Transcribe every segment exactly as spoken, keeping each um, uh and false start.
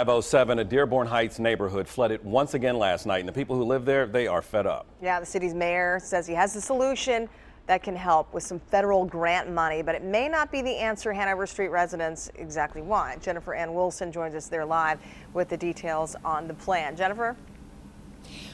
five oh seven, a Dearborn Heights neighborhood flooded once again last night, and the people who live there, they are fed up. Yeah, the city's mayor says he has a solution that can help with some federal grant money, but it may not be the answer. Hanover Street residents exactly why. Jennifer Ann Wilson joins us there live with the details on the plan. Jennifer?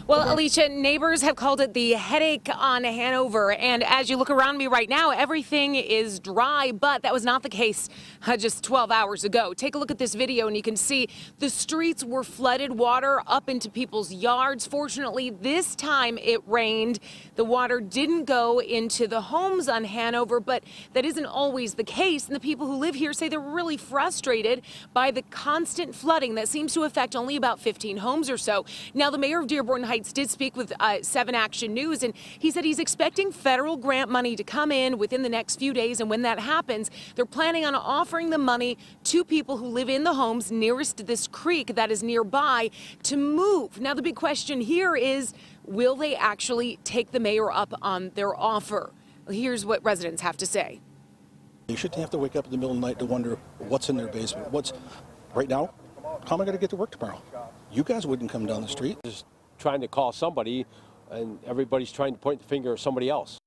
Well, Alicia, neighbors have called it the headache on Hanover, and as you look around me right now, everything is dry, but that was not the case uh, just twelve hours ago. Take a look at this video, and you can see the streets were flooded, water up into people's yards. Fortunately, this time it rained. The water didn't go into the homes on Hanover, but that isn't always the case, and the people who live here say they're really frustrated by the constant flooding that seems to affect only about fifteen homes or so. Now, the mayor of Dearborn Heights did speak with uh, seven action news, and he said he's expecting federal grant money to come in within the next few days, and when that happens, they're planning on offering the money to people who live in the homes nearest to this creek that is nearby to move. Now, the big question here is, will they actually take the mayor up on their offer? Well, here's what residents have to say. You shouldn't have to wake up in the middle of the night to wonder what's in their basement. What's right now? How am I going to get to work tomorrow? You guys wouldn't come down the street. Just trying to call somebody, and everybody's trying to point the finger at somebody else.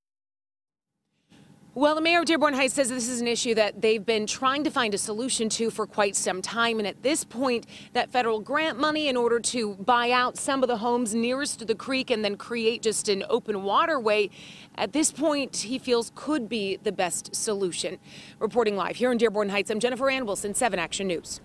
Well, the mayor of Dearborn Heights says this is an issue that they've been trying to find a solution to for quite some time, and at this point, that federal grant money in order to buy out some of the homes nearest to the creek and then create just an open waterway, at this point, he feels could be the best solution. Reporting live here in Dearborn Heights, I'm Jennifer Ann Wilson, seven action news.